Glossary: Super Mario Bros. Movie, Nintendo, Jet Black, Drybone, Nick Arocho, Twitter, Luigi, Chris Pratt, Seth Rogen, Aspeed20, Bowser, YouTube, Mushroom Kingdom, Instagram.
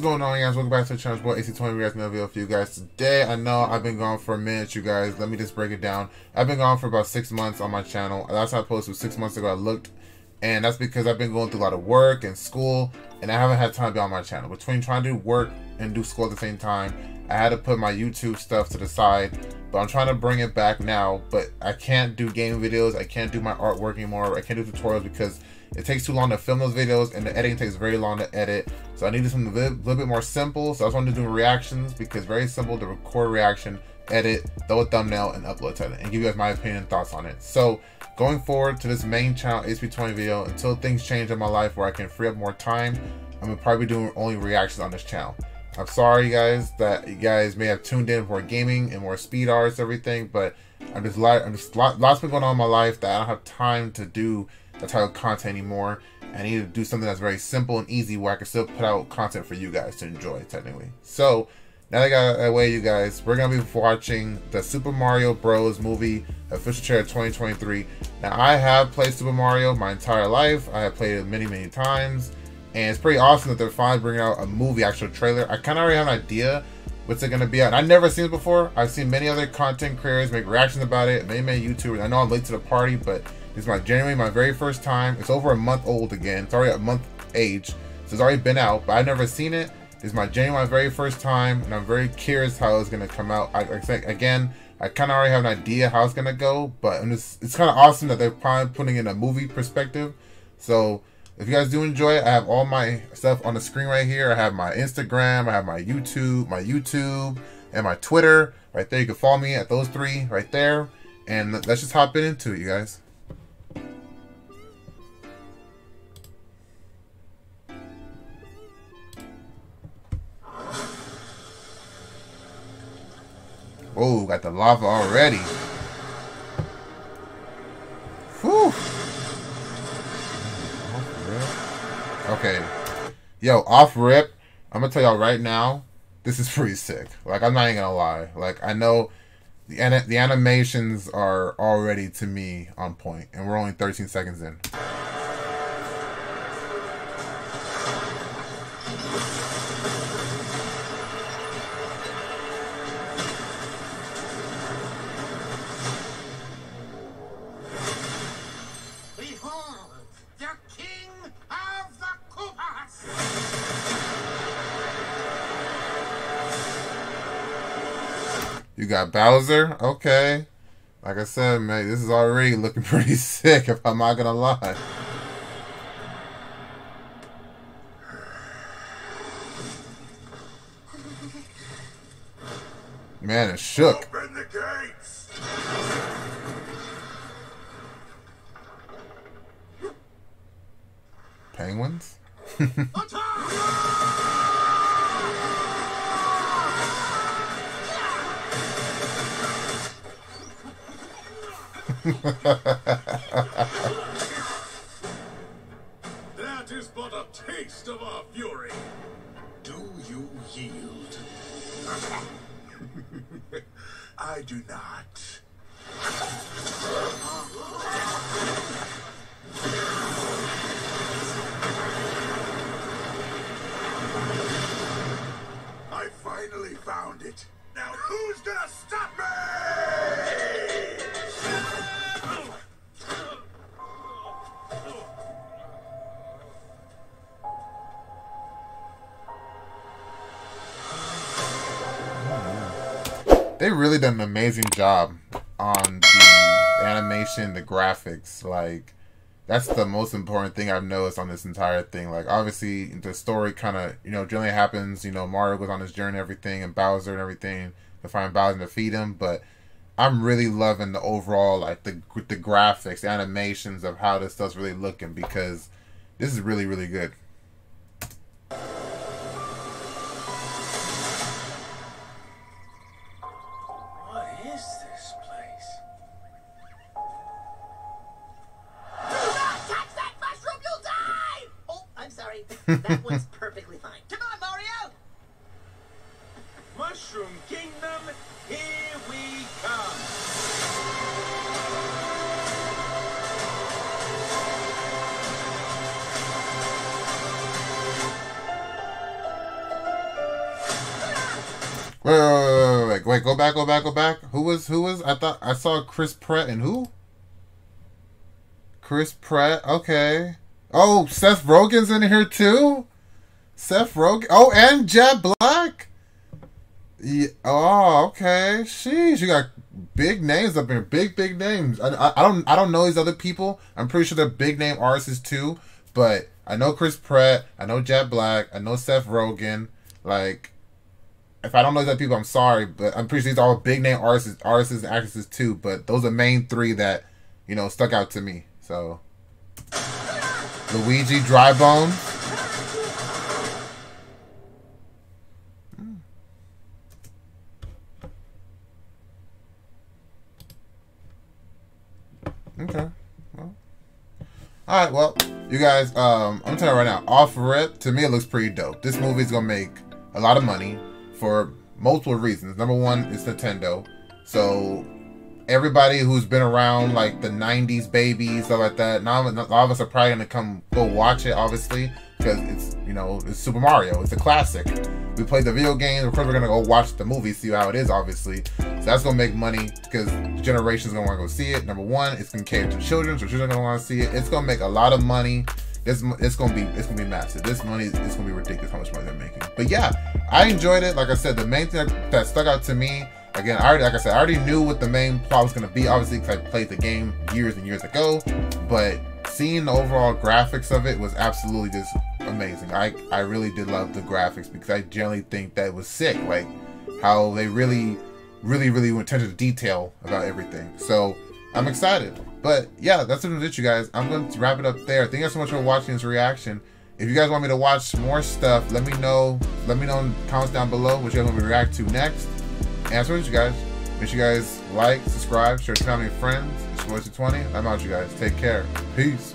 What's going on, guys? Welcome back to the channel. It's boy Aspeed20. We got another video for you guys today. I know I've been gone for a minute, you guys. Let me just break it down. I've been gone for about 6 months on my channel. That's how I posted 6 months ago. I looked, and that's because I've been going through a lot of work and school, and I haven't had time to be on my channel. Between trying to do work and do school at the same time, I had to put my YouTube stuff to the side, but I'm trying to bring it back now. But I can't do game videos, I can't do my artwork anymore, I can't do tutorials because it takes too long to film those videos and the editing takes very long to edit. So I needed something a little bit more simple, so I just wanted to do reactions because very simple to record reaction, edit, throw a thumbnail, and upload to it, and give you guys my opinion and thoughts on it. So going forward to this main channel Aspeed20 video, until things change in my life where I can free up more time, I'm gonna probably be doing only reactions on this channel. I'm sorry, guys, that you guys may have tuned in for gaming and more speed arts, everything, but I'm just lots been going on in my life that I don't have time to do that type of content anymore. I need to do something that's very simple and easy where I can still put out content for you guys to enjoy, technically. So now that I got that way, you guys, we're gonna be watching the Super Mario Bros. Movie official trailer 2023. Now, I have played Super Mario my entire life. I have played it many times. And it's pretty awesome that they're finally bringing out a movie, actual trailer. I kind of already have an idea what's it going to be out. I've never seen it before. I've seen many other content creators make reactions about it, many YouTubers. I know I'm late to the party, but it's genuinely my very first time. It's over a month old again. It's already a month age, so it's already been out, but I've never seen it. It's my very first time, and I'm very curious how it's going to come out. I kind of already have an idea how it's going to go, but it's kind of awesome that they're probably putting in a movie perspective. So if you guys do enjoy it, I have all my stuff on the screen right here. I have my Instagram, I have my YouTube, and my Twitter right there. You can follow me at those three right there. And let's just hop into it, you guys. Oh, got the lava already. Whew. Okay, yo, off rip, I'm gonna tell y'all right now, this is pretty sick. Like, I'm not even gonna lie. Like, I know the animations are already, to me, on point, and we're only 13 seconds in. You got Bowser, okay. Like I said, man, this is already looking pretty sick, if I'm not gonna lie. Man, it shook. Open the gates. Penguins? That is but a taste of our fury. Do you yield? I do not. I finally found it. Now who's gonna stop me? They really done an amazing job on the animation, the graphics. Like, that's the most important thing I've noticed on this entire thing. Like, obviously, the story kind of, you know, generally happens. You know, Mario goes on his journey and everything, and Bowser and everything, to find Bowser and defeat him. But I'm really loving the overall, like, the graphics, the animations of how this stuff's really looking, because this is really, really good. That one's perfectly fine. Come on, Mario! Mushroom Kingdom, here we come! Wait, go back. Who was? I thought I saw Chris Pratt and who? Chris Pratt, okay. Oh, Seth Rogen's in here too? Seth Rogen, oh, and Jet Black? Yeah. Oh, okay. Sheesh, you got big names up here, big names. I don't know these other people. I'm pretty sure they're big name artists too, but I know Chris Pratt, I know Jet Black, I know Seth Rogen. Like, if I don't know these other people, I'm sorry, but I'm pretty sure these are all big name artists and actresses too. But those are the main three that, you know, stuck out to me. So, Luigi, Drybone. Okay. Well. All right. Well, you guys, I'm telling you right now, off rip, to me it looks pretty dope. This movie's gonna make a lot of money for multiple reasons. Number one, it's Nintendo, so everybody who's been around like the '90s babies, stuff like that. Now, a lot of us are probably gonna go watch it, obviously, because it's, you know, it's Super Mario. It's a classic. We played the video games. Of course, we're gonna go watch the movie, see how it is, obviously. So that's gonna make money because generations gonna want to go see it. Number one, it's gonna cater to children, so children gonna want to see it. It's gonna make a lot of money. It's gonna be massive. This money is gonna be ridiculous how much money they're making. But yeah, I enjoyed it. Like I said, the main thing that stuck out to me, again, I already knew what the main plot was gonna be, obviously, because I played the game years and years ago. But seeing the overall graphics of it was absolutely just amazing. I really did love the graphics because I generally think that it was sick, like how they really went into detail about everything. So I'm excited. But yeah, that's what I'm gonna do, you guys. I'm going to wrap it up there. Thank you guys so much for watching this reaction. If you guys want me to watch more stuff, let me know in the comments down below what you guys want me to react to next. And that's what it is, you guys. Make sure you guys like, subscribe, share with your family and friends. It's Aspeed20. I'm out, you guys. Take care. Peace.